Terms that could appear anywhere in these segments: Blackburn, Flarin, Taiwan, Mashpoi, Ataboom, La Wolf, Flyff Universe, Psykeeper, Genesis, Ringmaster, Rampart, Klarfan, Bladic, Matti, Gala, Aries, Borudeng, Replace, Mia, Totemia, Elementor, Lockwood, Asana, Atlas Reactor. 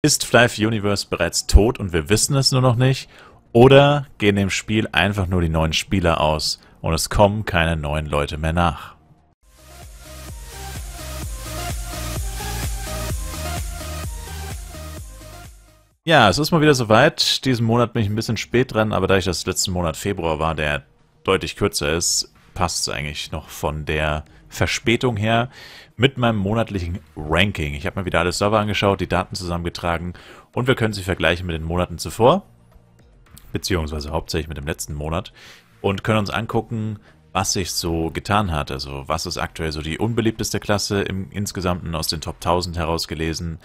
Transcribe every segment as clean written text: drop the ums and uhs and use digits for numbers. Ist Flyff Universe bereits tot und wir wissen es nur noch nicht? Oder gehen dem Spiel einfach nur die neuen Spieler aus und es kommen keine neuen Leute mehr nach? Ja, es ist mal wieder soweit. Diesen Monat bin ich ein bisschen spät dran, aber da ich das letzten Monat Februar war, der deutlich kürzer ist, passt es eigentlich noch von der Verspätung her mit meinem monatlichen Ranking. Ich habe mir wieder alle Server angeschaut, die Daten zusammengetragen und wir können sie vergleichen mit den Monaten zuvor, beziehungsweise hauptsächlich mit dem letzten Monat und können uns angucken, was sich so getan hat. Also was ist aktuell so die unbeliebteste Klasse im Insgesamten aus den Top 1000 herausgelesen,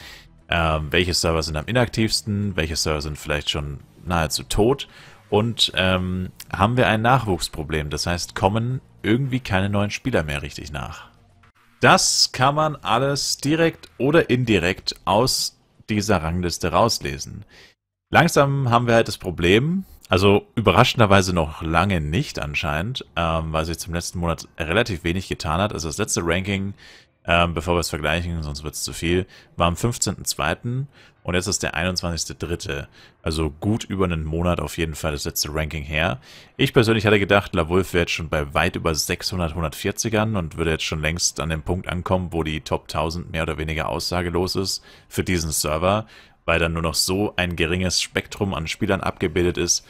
welche Server sind am inaktivsten, welche Server sind vielleicht schon nahezu tot und haben wir ein Nachwuchsproblem, das heißt kommen irgendwie keine neuen Spieler mehr richtig nach. Das kann man alles direkt oder indirekt aus dieser Rangliste rauslesen. Langsam haben wir halt das Problem, also überraschenderweise noch lange nicht anscheinend, weil sich zum letzten Monat relativ wenig getan hat. Also das letzte Ranking, bevor wir es vergleichen, sonst wird es zu viel, war am 15.02. und jetzt ist der 21.03. Also gut über einen Monat auf jeden Fall das letzte Ranking her. Ich persönlich hatte gedacht, La Wolf wäre jetzt schon bei weit über 600 140ern und würde jetzt schon längst an dem Punkt ankommen, wo die Top 1000 mehr oder weniger aussagelos ist für diesen Server, weil dann nur noch so ein geringes Spektrum an Spielern abgebildet ist,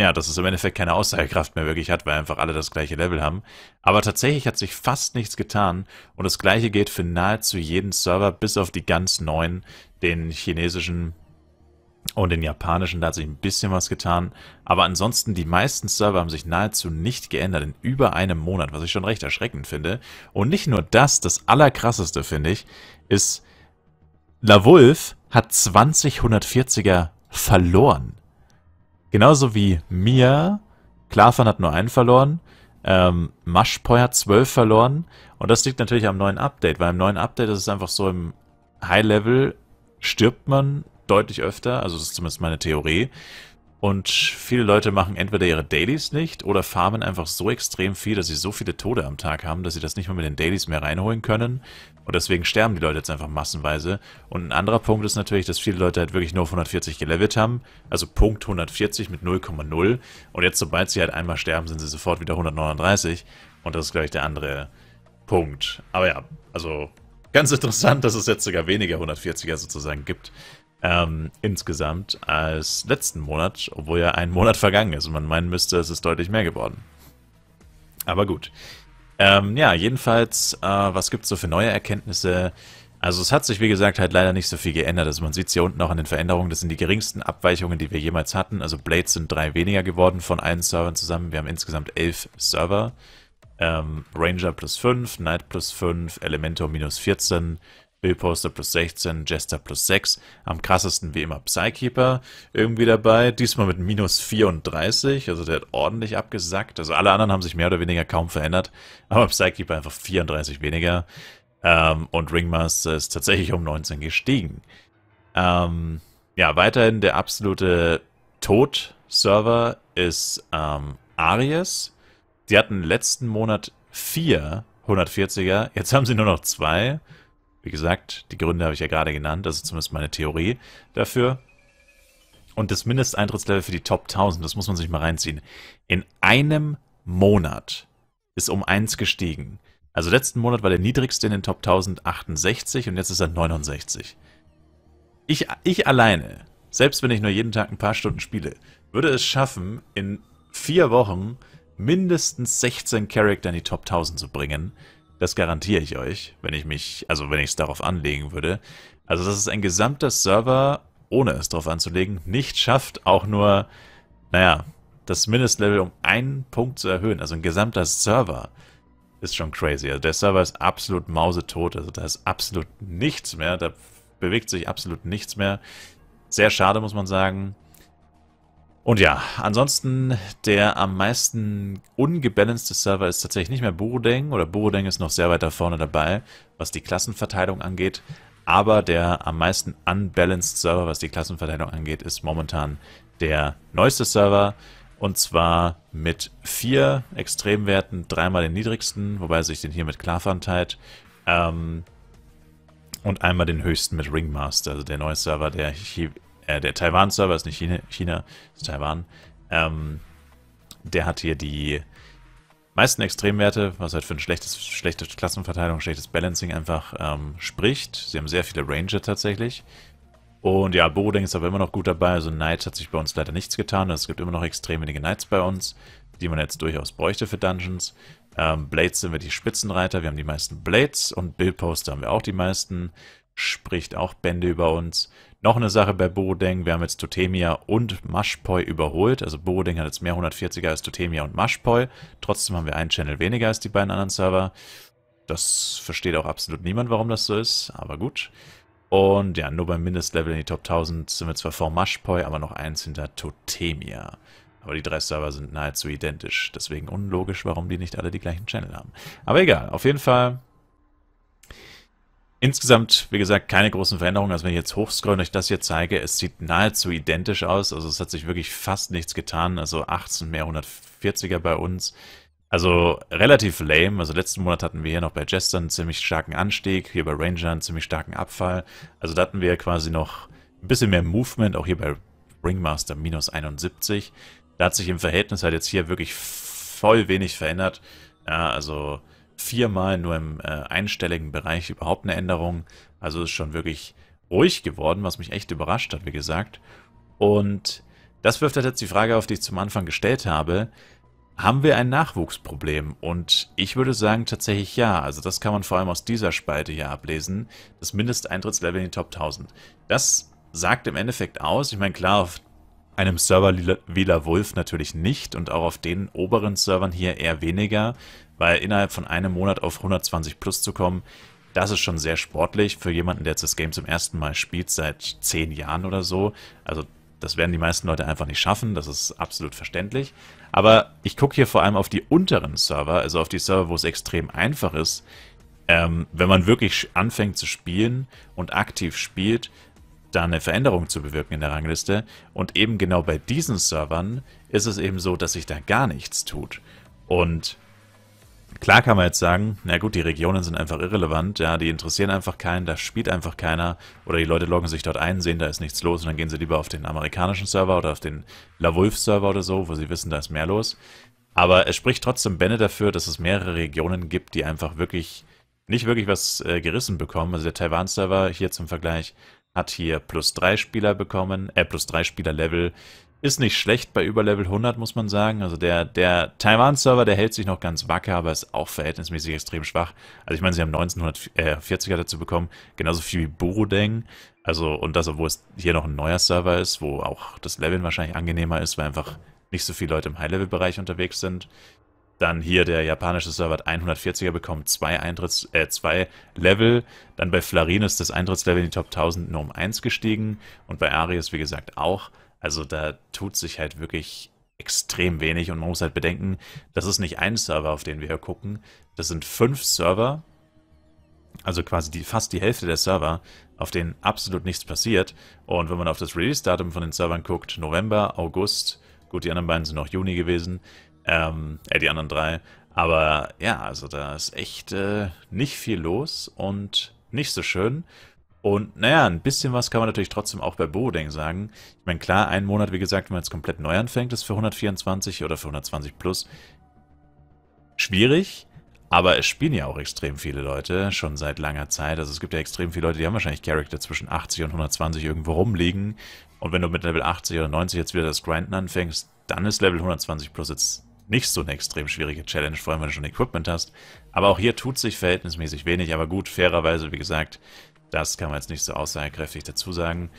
ja, dass es im Endeffekt keine Aussagekraft mehr wirklich hat, weil einfach alle das gleiche Level haben. Aber tatsächlich hat sich fast nichts getan und das gleiche gilt für nahezu jeden Server, bis auf die ganz neuen, den chinesischen und den japanischen, da hat sich ein bisschen was getan. Aber ansonsten, die meisten Server haben sich nahezu nicht geändert in über einem Monat, was ich schon recht erschreckend finde. Und nicht nur das, das Allerkrasseste, finde ich, ist, La Wolf hat 20 140er verloren. Genauso wie Mia, Klarfan hat nur einen verloren, Mashpoi hat 12 verloren und das liegt natürlich am neuen Update, weil im neuen Update ist es einfach so, im High-Level stirbt man deutlich öfter, also das ist zumindest meine Theorie und viele Leute machen entweder ihre Dailies nicht oder farmen einfach so extrem viel, dass sie so viele Tode am Tag haben, dass sie das nicht mal mit den Dailies mehr reinholen können und deswegen sterben die Leute jetzt einfach massenweise. Und ein anderer Punkt ist natürlich, dass viele Leute halt wirklich nur auf 140 gelevelt haben, also Punkt 140 mit 0,0 und jetzt, sobald sie halt einmal sterben, sind sie sofort wieder 139 und das ist, glaube ich, der andere Punkt. Aber ja, also ganz interessant, dass es jetzt sogar weniger 140er sozusagen gibt insgesamt als letzten Monat, obwohl ja ein Monat vergangen ist und man meinen müsste, es ist deutlich mehr geworden. Aber gut. Ja, jedenfalls, was gibt es so für neue Erkenntnisse? Also es hat sich, wie gesagt, halt leider nicht so viel geändert. Also man sieht es hier unten auch an den Veränderungen. Das sind die geringsten Abweichungen, die wir jemals hatten. Also Blades sind 3 weniger geworden von allen Servern zusammen. Wir haben insgesamt 11 Server. Ranger +5, Knight +5, Elementor -14, Billposter +16, Jester +6. Am krassesten wie immer Psykeeper irgendwie dabei. Diesmal mit -34, also der hat ordentlich abgesackt. Also alle anderen haben sich mehr oder weniger kaum verändert, aber Psykeeper einfach 34 weniger. Und Ringmaster ist tatsächlich um 19 gestiegen. Ja, weiterhin der absolute Tod-Server ist Aries. Sie hatten letzten Monat 4 140er, jetzt haben sie nur noch 2. Wie gesagt, die Gründe habe ich ja gerade genannt, das ist zumindest meine Theorie dafür. Und das Mindesteintrittslevel für die Top 1000, das muss man sich mal reinziehen. In einem Monat ist um 1 gestiegen. Also letzten Monat war der niedrigste in den Top 1000 68 und jetzt ist er 69. Ich alleine, selbst wenn ich nur jeden Tag ein paar Stunden spiele, würde es schaffen, in 4 Wochen mindestens 16 Charakter in die Top 1000 zu bringen. Das garantiere ich euch, wenn ich es darauf anlegen würde. Also das ist ein gesamter Server, ohne es darauf anzulegen, nicht schafft, auch nur, naja, das Mindestlevel um 1 Punkt zu erhöhen. Also ein gesamter Server ist schon crazy. Also der Server ist absolut mausetot, also da ist absolut nichts mehr, da bewegt sich absolut nichts mehr. Sehr schade, muss man sagen. Und ja, ansonsten der am meisten ungebalancete Server ist tatsächlich nicht mehr Borudeng, oder Borudeng ist noch sehr weit da vorne dabei, was die Klassenverteilung angeht. Aber der am meisten unbalanced Server, was die Klassenverteilung angeht, ist momentan der neueste Server. Und zwar mit 4 Extremwerten, 3-mal den niedrigsten, wobei sich den hier mit Klarfan teilt. und einmal den höchsten mit Ringmaster, also der neue Server, der Taiwan-Server, ist nicht China, ist Taiwan. Der hat hier die meisten Extremwerte, was halt für eine schlechte Klassenverteilung, schlechtes Balancing einfach spricht. Sie haben sehr viele Ranger tatsächlich. Und ja, Borudeng ist aber immer noch gut dabei. Also Knight hat sich bei uns leider nichts getan. Es gibt immer noch extrem wenige Knights bei uns, die man jetzt durchaus bräuchte für Dungeons. Blades sind wir die Spitzenreiter, wir haben die meisten Blades und Billposter haben wir auch die meisten. Spricht auch Bände über uns. Noch eine Sache bei Borudeng, wir haben jetzt Totemia und Mashpoi überholt. Also Borudeng hat jetzt mehr 140er als Totemia und Mashpoi. Trotzdem haben wir einen Channel weniger als die beiden anderen Server. Das versteht auch absolut niemand, warum das so ist, aber gut. Und ja, nur beim Mindestlevel in die Top 1000 sind wir zwar vor Mashpoi, aber noch eins hinter Totemia. Aber die drei Server sind nahezu identisch. Deswegen unlogisch, warum die nicht alle die gleichen Channel haben. Aber egal, auf jeden Fall. Insgesamt, wie gesagt, keine großen Veränderungen. Also wenn ich jetzt hochscrollen und euch das hier zeige, es sieht nahezu identisch aus. Also es hat sich wirklich fast nichts getan. Also 18 mehr 140er bei uns. Also relativ lame. Also letzten Monat hatten wir hier noch bei Jester einen ziemlich starken Anstieg. Hier bei Ranger einen ziemlich starken Abfall. Also da hatten wir quasi noch ein bisschen mehr Movement. Auch hier bei Ringmaster minus 71. Da hat sich im Verhältnis halt jetzt hier wirklich voll wenig verändert. Ja, also viermal nur im einstelligen Bereich überhaupt eine Änderung. Also ist schon wirklich ruhig geworden, was mich echt überrascht hat, wie gesagt. Und das wirft halt jetzt die Frage auf, die ich zum Anfang gestellt habe. Haben wir ein Nachwuchsproblem? Und ich würde sagen, tatsächlich ja. Also das kann man vor allem aus dieser Spalte hier ablesen. Das Mindesteintrittslevel in die Top 1000. Das sagt im Endeffekt aus. Ich meine, klar, auf einem Server wie La Wolf natürlich nicht und auch auf den oberen Servern hier eher weniger, weil innerhalb von einem Monat auf 120 plus zu kommen, das ist schon sehr sportlich für jemanden, der jetzt das Game zum ersten Mal spielt, seit 10 Jahren oder so. Also das werden die meisten Leute einfach nicht schaffen, das ist absolut verständlich. Aber ich gucke hier vor allem auf die unteren Server, also auf die Server, wo es extrem einfach ist. Wenn man wirklich anfängt zu spielen und aktiv spielt, da eine Veränderung zu bewirken in der Rangliste. Und eben genau bei diesen Servern ist es eben so, dass sich da gar nichts tut. Und klar kann man jetzt sagen, na gut, die Regionen sind einfach irrelevant, ja, die interessieren einfach keinen, da spielt einfach keiner. Oder die Leute loggen sich dort ein, sehen, da ist nichts los und dann gehen sie lieber auf den amerikanischen Server oder auf den La Wolf Server oder so, wo sie wissen, da ist mehr los. Aber es spricht trotzdem Bände dafür, dass es mehrere Regionen gibt, die einfach wirklich nicht wirklich was gerissen bekommen. Also der Taiwan-Server hier zum Vergleich hat hier +3 Spieler bekommen, +3 Spieler Level. Ist nicht schlecht bei über Level 100, muss man sagen. Also der Taiwan-Server, der hält sich noch ganz wacker, aber ist auch verhältnismäßig extrem schwach. Also ich meine, sie haben 1940er dazu bekommen, genauso viel wie Borudeng. Also, und das, obwohl es hier noch ein neuer Server ist, wo auch das Leveln wahrscheinlich angenehmer ist, weil einfach nicht so viele Leute im High-Level-Bereich unterwegs sind. Dann hier der japanische Server hat 140er bekommen, zwei Level. Dann bei Flarin ist das Eintrittslevel in die Top 1000 nur um 1 gestiegen. Und bei Aries, wie gesagt, auch. Also da tut sich halt wirklich extrem wenig. Und man muss halt bedenken, das ist nicht ein Server, auf den wir hier gucken. Das sind 5 Server, also quasi fast die Hälfte der Server, auf denen absolut nichts passiert. Und wenn man auf das Release-Datum von den Servern guckt, November, August, gut, die anderen beiden sind noch Juni gewesen, die anderen 3. Aber ja, also da ist echt nicht viel los und nicht so schön. Und naja, ein bisschen was kann man natürlich trotzdem auch bei Borudeng sagen. Ich meine, klar, einen Monat, wie gesagt, wenn man jetzt komplett neu anfängt, ist für 124 oder für 120 plus schwierig. Aber es spielen ja auch extrem viele Leute, schon seit langer Zeit. Also es gibt ja extrem viele Leute, die haben wahrscheinlich Charakter zwischen 80 und 120 irgendwo rumliegen. Und wenn du mit Level 80 oder 90 jetzt wieder das Grinden anfängst, dann ist Level 120 plus jetzt nicht so eine extrem schwierige Challenge, vor allem wenn du schon Equipment hast. Aber auch hier tut sich verhältnismäßig wenig. Aber gut, fairerweise, wie gesagt, das kann man jetzt nicht so aussagekräftig dazu sagen,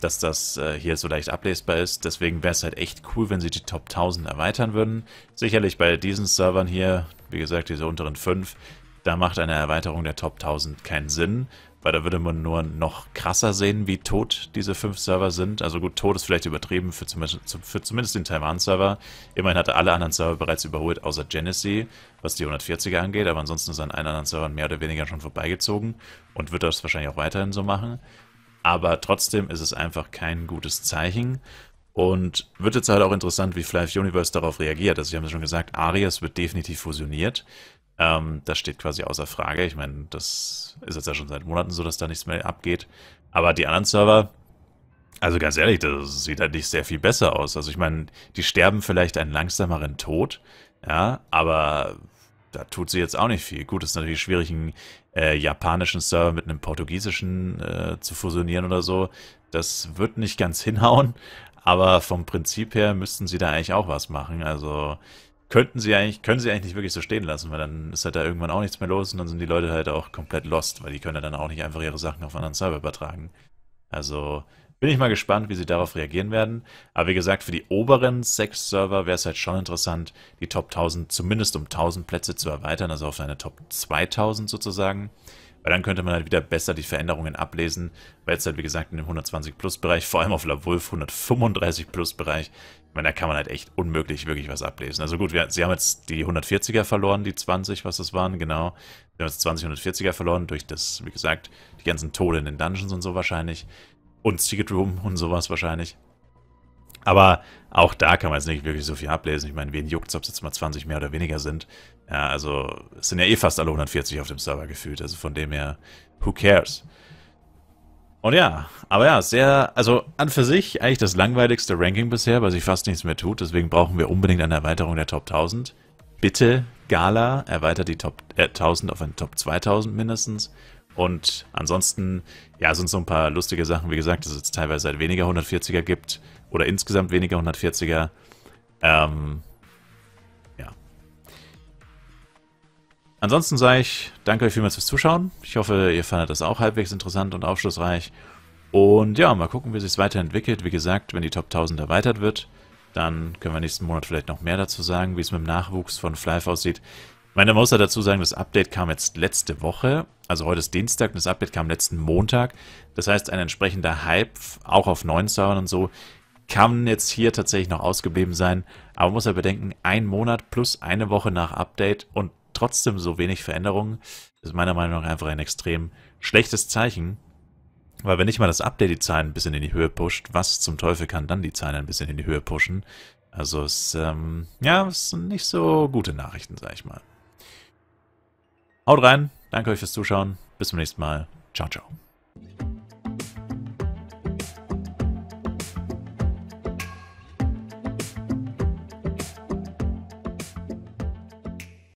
dass das hier so leicht ablesbar ist. Deswegen wäre es halt echt cool, wenn sie die Top 1000 erweitern würden. Sicherlich bei diesen Servern hier, wie gesagt, diese unteren 5, da macht eine Erweiterung der Top 1000 keinen Sinn, weil da würde man nur noch krasser sehen, wie tot diese 5 Server sind. Also gut, tot ist vielleicht übertrieben für zumindest den Taiwan-Server. Immerhin hatte alle anderen Server bereits überholt, außer Genesis, was die 140er angeht. Aber ansonsten ist an allen anderen Servern mehr oder weniger schon vorbeigezogen und wird das wahrscheinlich auch weiterhin so machen. Aber trotzdem ist es einfach kein gutes Zeichen. Und wird jetzt halt auch interessant, wie Flyff Universe darauf reagiert. Also ich habe ja schon gesagt, Aries wird definitiv fusioniert. Das steht quasi außer Frage. Ich meine, das ist jetzt ja schon seit Monaten so, dass da nichts mehr abgeht. Aber die anderen Server, also ganz ehrlich, das sieht halt nicht sehr viel besser aus. Also ich meine, die sterben vielleicht einen langsameren Tod, ja, aber da tut sie jetzt auch nicht viel. Gut, es ist natürlich schwierig, einen japanischen Server mit einem portugiesischen zu fusionieren oder so. Das wird nicht ganz hinhauen. Aber vom Prinzip her müssten sie da eigentlich auch was machen. Also können sie eigentlich nicht wirklich so stehen lassen, weil dann ist halt da irgendwann auch nichts mehr los und dann sind die Leute halt auch komplett lost, weil die können ja dann auch nicht einfach ihre Sachen auf anderen Server übertragen. Also bin ich mal gespannt, wie sie darauf reagieren werden. Aber wie gesagt, für die oberen 6 Server wäre es halt schon interessant, die Top 1000 zumindest um 1000 Plätze zu erweitern, also auf eine Top 2000 sozusagen. Weil dann könnte man halt wieder besser die Veränderungen ablesen, weil jetzt halt wie gesagt in dem 120-Plus-Bereich, vor allem auf La Wolf 135-Plus-Bereich, ich meine, da kann man halt echt unmöglich wirklich was ablesen. Also gut, sie haben jetzt die 140er verloren, die 20, was das waren, genau. Sie haben jetzt 20 140er verloren durch das, wie gesagt, die ganzen Tode in den Dungeons und so wahrscheinlich. Und Secret Room und sowas wahrscheinlich. Aber auch da kann man jetzt nicht wirklich so viel ablesen. Ich meine, wen juckt's, ob es jetzt mal 20 mehr oder weniger sind. Ja, also es sind ja eh fast alle 140 auf dem Server gefühlt. Also von dem her, who cares? Und ja, aber ja, sehr, also an für sich eigentlich das langweiligste Ranking bisher, weil sich fast nichts mehr tut. Deswegen brauchen wir unbedingt eine Erweiterung der Top 1000. Bitte, Gala, erweitert die Top 1000 auf eine Top 2000 mindestens. Und ansonsten, ja, sind so ein paar lustige Sachen, wie gesagt, dass es jetzt teilweise halt weniger 140er gibt oder insgesamt weniger 140er. Ja. Ansonsten sage ich, danke euch vielmals fürs Zuschauen. Ich hoffe, ihr fandet das auch halbwegs interessant und aufschlussreich. Und ja, mal gucken, wie es sich weiterentwickelt. Wie gesagt, wenn die Top 1000 erweitert wird, dann können wir nächsten Monat vielleicht noch mehr dazu sagen, wie es mit dem Nachwuchs von Flyff aussieht. Ich meine, man muss ja dazu sagen, das Update kam jetzt letzte Woche, also heute ist Dienstag und das Update kam letzten Montag. Das heißt, ein entsprechender Hype, auch auf neuen Servern und so, kann jetzt hier tatsächlich noch ausgeblieben sein. Aber man muss ja bedenken, ein Monat plus eine Woche nach Update und trotzdem so wenig Veränderungen, ist meiner Meinung nach einfach ein extrem schlechtes Zeichen. Weil wenn nicht mal das Update die Zahlen ein bisschen in die Höhe pusht, was zum Teufel kann dann die Zahlen ein bisschen in die Höhe pushen? Also es ja, es sind nicht so gute Nachrichten, sag ich mal. Haut rein, danke euch fürs Zuschauen, bis zum nächsten Mal, ciao, ciao.